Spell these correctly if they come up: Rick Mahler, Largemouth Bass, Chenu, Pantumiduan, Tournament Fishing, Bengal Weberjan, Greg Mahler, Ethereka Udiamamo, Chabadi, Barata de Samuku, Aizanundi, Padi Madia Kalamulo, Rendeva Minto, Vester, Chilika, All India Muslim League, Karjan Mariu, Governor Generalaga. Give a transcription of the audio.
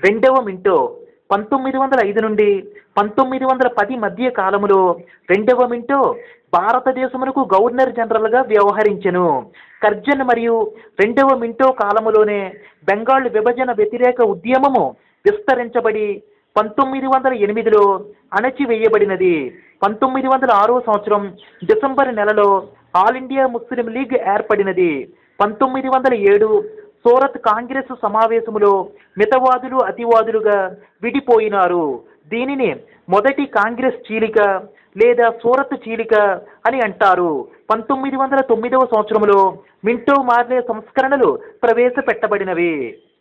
Rendeva Minto, Pantumiduan Aizanundi, Pantumiduan Padi Madia Kalamulo, Rendeva Minto, Barata de Samuku, Governor Generalaga, Chenu, Karjan Mariu, Rendeva Minto Kalamulone, Bengal Weberjan, Ethereka Udiamamo, Vester and Chabadi, Pantumiduan Yenimido, Anachi Vayabadinadi, Pantumiduan Aro Santrum, December in Alalo, All India Muslim League Air Padinadi, Pantumiduan Yedu. Sorat Congress Samavesumulo, Metavadulu Atiwadaluga, Vidipoinaru, Dinine, Modati Congress Chilika, Leda Sorat Chilika, Ani Antaru, Pantumiduan Tumido Sanchumulo, Minto Marle Samskaranalu, Pravesa Petabadinavi.